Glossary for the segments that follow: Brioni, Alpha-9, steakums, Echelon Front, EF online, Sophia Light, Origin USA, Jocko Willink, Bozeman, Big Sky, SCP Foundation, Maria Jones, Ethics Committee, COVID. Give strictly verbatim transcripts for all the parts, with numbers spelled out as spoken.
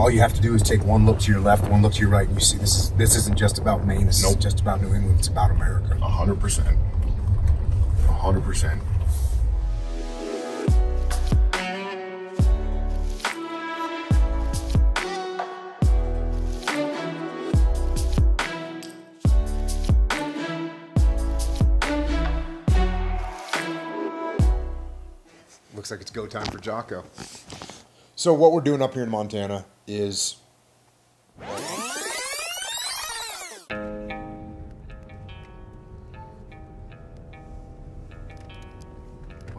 All you have to do is take one look to your left, one look to your right, and you see this is this isn't just about Maine. This nope. isn't just about New England. It's about America. A hundred percent. A hundred percent. Looks like it's go time for Jocko. So what we're doing up here in Montana is where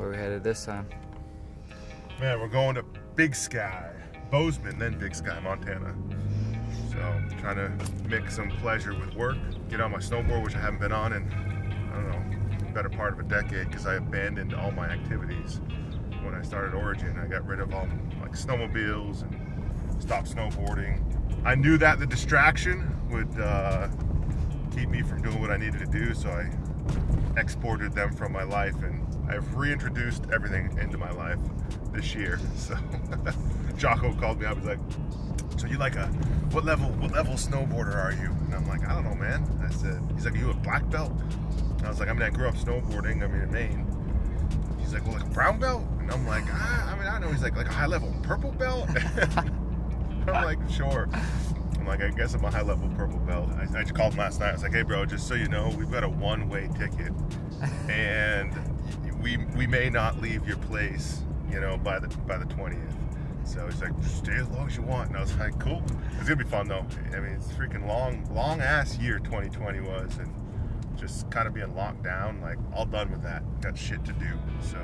we headed this time. Man, we're going to Big Sky, Bozeman, then Big Sky, Montana. So trying to mix some pleasure with work. Get on my snowboard, which I haven't been on in I don't know, better part of a decade, because I abandoned all my activities. When I started Origin, I got rid of all like snowmobiles and stopped snowboarding. I knew that the distraction would uh, keep me from doing what I needed to do, so I exported them from my life, and I've reintroduced everything into my life this year. So Jocko called me up, he's like, so you like a, what level, what level snowboarder are you? And I'm like, I don't know, man. I said, he's like, are you a black belt? And I was like, I mean, I grew up snowboarding, I mean, in Maine. He's like, well, like a brown belt? And I'm like, ah, I mean, I know. He's like, like a high-level purple belt? I'm like, sure. I'm like, I guess I'm a high-level purple belt. I, I just called him last night. I was like, hey, bro, just so you know, we've got a one-way ticket. And we we may not leave your place, you know, by the by the twentieth. So he's like, stay as long as you want. And I was like, cool. It's going to be fun, though. I mean, it's freaking long, long-ass year twenty twenty was. And just kind of being locked down, like, all done with that. Got shit to do, so.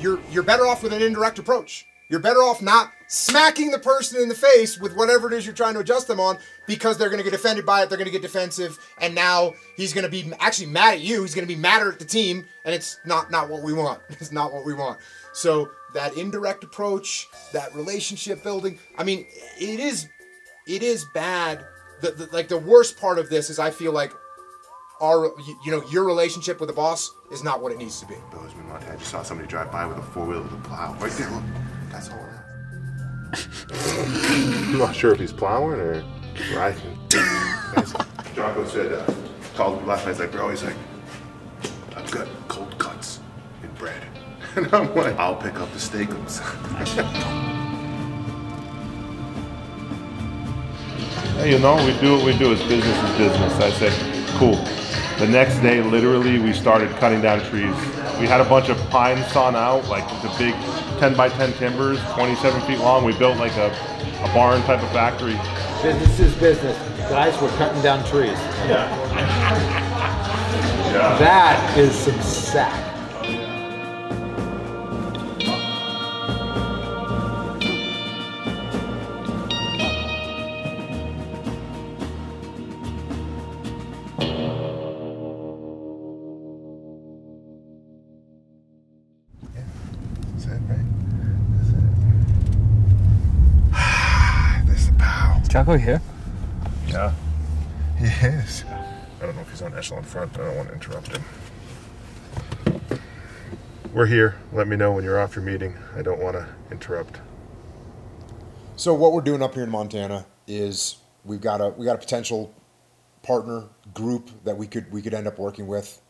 You're, you're better off with an indirect approach. You're better off not smacking the person in the face with whatever it is you're trying to adjust them on, because they're going to get offended by it, they're going to get defensive, and now he's going to be actually mad at you, he's going to be madder at the team, and it's not, not what we want. It's not what we want. So that indirect approach, that relationship building, I mean, it is, it is bad. The, the, like the worst part of this is I feel like Our, you know, your relationship with the boss is not what it needs to be. Bozeman, Montana. I just saw somebody drive by with a four-wheeler with a plow. Right there, look. That's all it is. I'm not sure if he's plowing or riding. Jocko said, uh, called him last night. He's like, bro, he's like, I've got cold cuts and bread. And I'm like, I'll pick up the steakums. You know, we do what we do. It's business is business. I say, cool. The next day, literally, we started cutting down trees. We had a bunch of pines sawn out, like the big ten by ten timbers, twenty-seven feet long. We built like a, a barn type of factory. Business is business. Guys, we're cutting down trees. Yeah. Yeah. That is some sack. Jocko here? Yeah. He is. I don't know if he's on Echelon Front, but I don't want to interrupt him. We're here. Let me know when you're off your meeting. I don't want to interrupt. So what we're doing up here in Montana is we've got a we got a potential partner group that we could we could end up working with.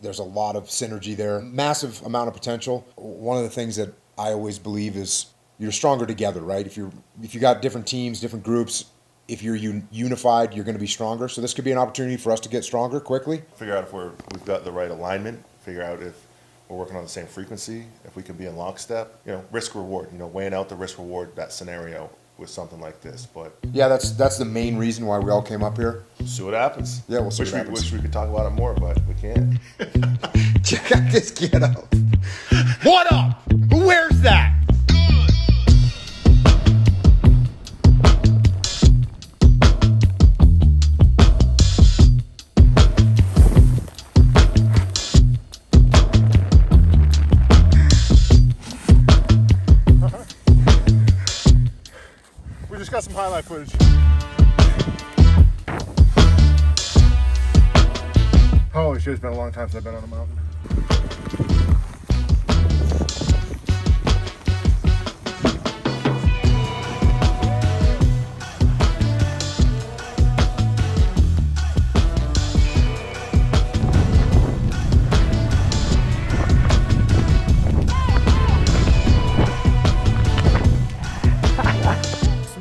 There's a lot of synergy there. Massive amount of potential. One of the things that I always believe is you're stronger together, right? If you're if you got different teams, different groups, if you're un unified, you're going to be stronger. So this could be an opportunity for us to get stronger quickly. Figure out if we're we've got the right alignment. Figure out if we're working on the same frequency. If we can be in lockstep, you know, risk reward. You know, weighing out the risk reward that scenario with something like this. But yeah, that's that's the main reason why we all came up here. See what happens. Yeah, we'll see wish what we, happens. Wish we could talk about it more, but we can't. Check out this kid out. What up? Who wears that? Highlight footage. Oh, it's just been a long time since I've been on a mountain.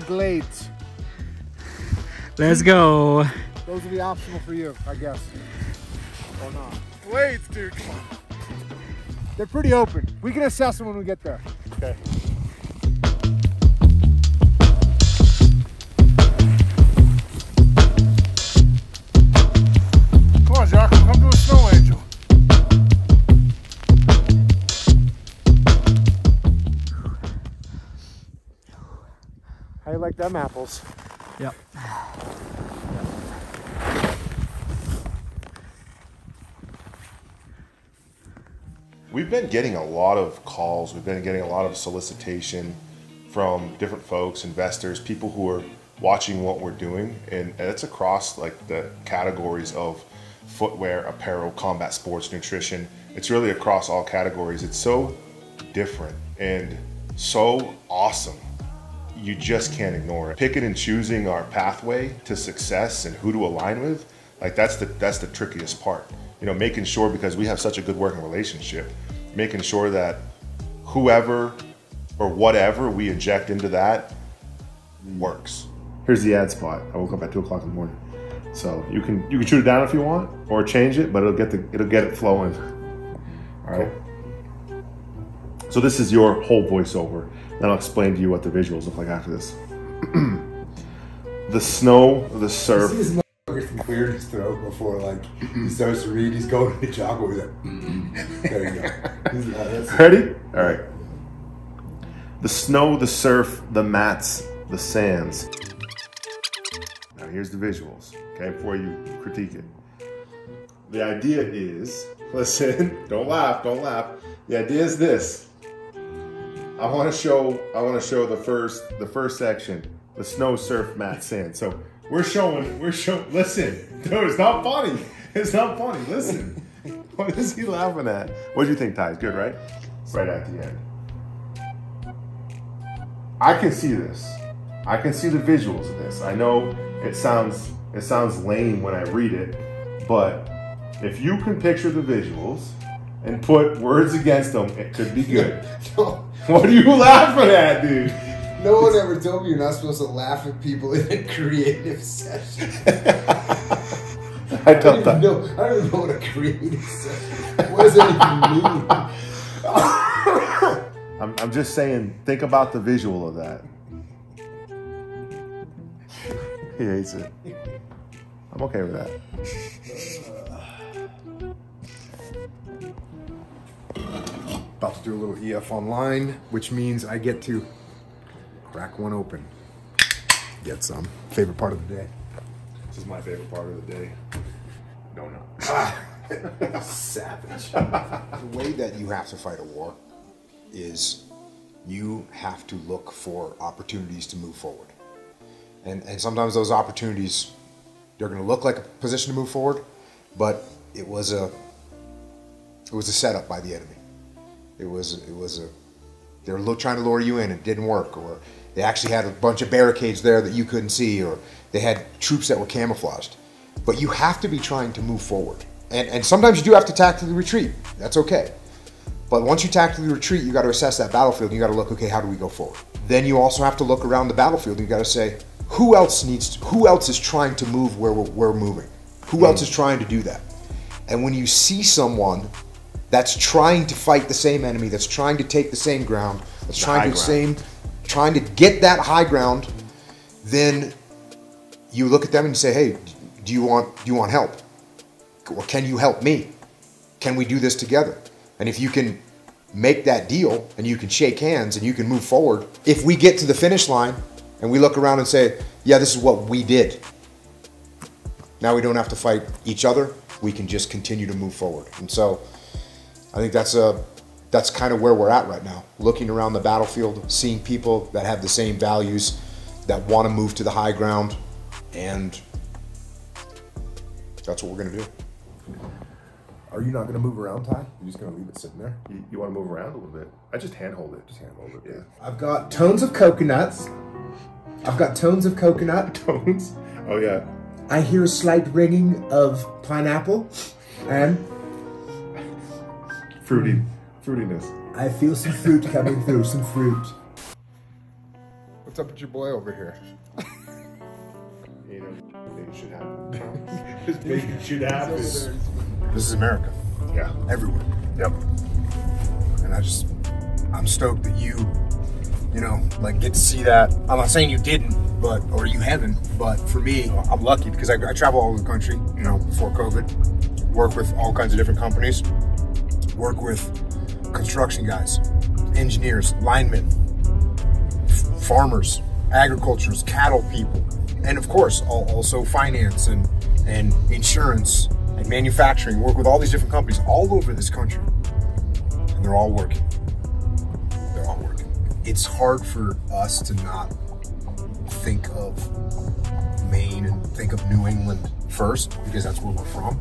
Blades. Let's go. Those will be optional for you, I guess. Or not. Blades, dude, come on. They're pretty open. We can assess them when we get there. Okay. Come on, Jocko, come to a snow angel. How you like them apples? Yep. We've been getting a lot of calls. We've been getting a lot of solicitation from different folks, investors, people who are watching what we're doing. And it's across like the categories of footwear, apparel, combat sports, nutrition. It's really across all categories. It's so different and so awesome. You just can't ignore it. Picking and choosing our pathway to success and who to align with, like that's the that's the trickiest part. You know, making sure, because we have such a good working relationship, making sure that whoever or whatever we inject into that works. Here's the ad spot. I woke up at two o'clock in the morning, so you can you can shoot it down if you want or change it, but it'll get the it'll get it flowing. All right. So this is your whole voiceover. Then I'll explain to you what the visuals look like after this. The snow, the surf. You see his motherfucker from cleared his throat before, like, he starts to read. He's going to Jocko. He's like, mm-hmm. There you go. He's like, that's ready? It. All right. The snow, the surf, the mats, the sands. Now here's the visuals, okay, before you critique it. The idea is, listen, don't laugh, don't laugh. The idea is this. I want to show. I want to show the first. The first section, the snow, surf, mat, sand. So we're showing. We're showing. Listen, dude, it's not funny. It's not funny. Listen, what is he laughing at? What do you think, Ty? It's good, right? Right at the end. I can see this. I can see the visuals of this. I know it sounds. It sounds lame when I read it, but if you can picture the visuals and put words against them, it could be good. No. What are you laughing at, dude? No one ever told me you're not supposed to laugh at people in a creative session. I don't I know. I don't even know what a creative session is. What does that even mean? I'm, I'm just saying, think about the visual of that. He hates it. I'm okay with that. About to do a little E F online, which means I get to crack one open. Get some. Favorite part of the day. This is my favorite part of the day. No, no. Ah, savage. The way that you have to fight a war is you have to look for opportunities to move forward. And, and sometimes those opportunities, they're going to look like a position to move forward, but it was a, it was a setup by the enemy. It was, it was a, they were trying to lure you in, it didn't work, or they actually had a bunch of barricades there that you couldn't see, or they had troops that were camouflaged. But you have to be trying to move forward. And, and sometimes you do have to tactically retreat, that's okay. But once you tactically retreat, you gotta assess that battlefield, and you gotta look, okay, how do we go forward? Then you also have to look around the battlefield, and you gotta say, who else needs, to, who else is trying to move where we're, we're moving? Who else is trying to do that? And when you see someone that's trying to fight the same enemy, that's trying to take the same ground, that's trying to same, trying to get that high ground, then you look at them and say, hey, do you want, do you want help? Or can you help me? Can we do this together? And if you can make that deal and you can shake hands and you can move forward, if we get to the finish line and we look around and say, yeah, this is what we did. Now we don't have to fight each other. We can just continue to move forward. And so, I think that's a, that's kind of where we're at right now. Looking around the battlefield, seeing people that have the same values, that want to move to the high ground, and that's what we're going to do. Are you not going to move around, Ty? You're just going to leave it sitting there? You, you want to move around a little bit. I just handhold it. Just handhold it. Yeah. I've got tones of coconuts. I've got tones of coconut. Tones? Oh, yeah. I hear a slight ringing of pineapple and... Fruity. Fruitiness. I feel some fruit coming through, some fruit. What's up with your boy over here? You know, things should happen. Just making shit happen. This is America. Yeah. Everywhere. Yep. And I just, I'm stoked that you, you know, like get to see that. I'm not saying you didn't, but, or you haven't, but for me, I'm lucky because I, I travel all over the country, you know, before COVID, work with all kinds of different companies, work with construction guys, engineers, linemen, farmers, agriculturists, cattle people, and of course, also finance and, and insurance and manufacturing, work with all these different companies all over this country, and they're all working. They're all working. It's hard for us to not think of Maine and think of New England first, because that's where we're from,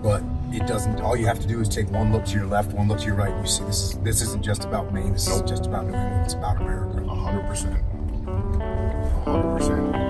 but it doesn't. All you have to do is take one look to your left, one look to your right, and you see this is this isn't just about Maine. This nope. isn't just about New England. It's about America. A hundred percent. A hundred percent.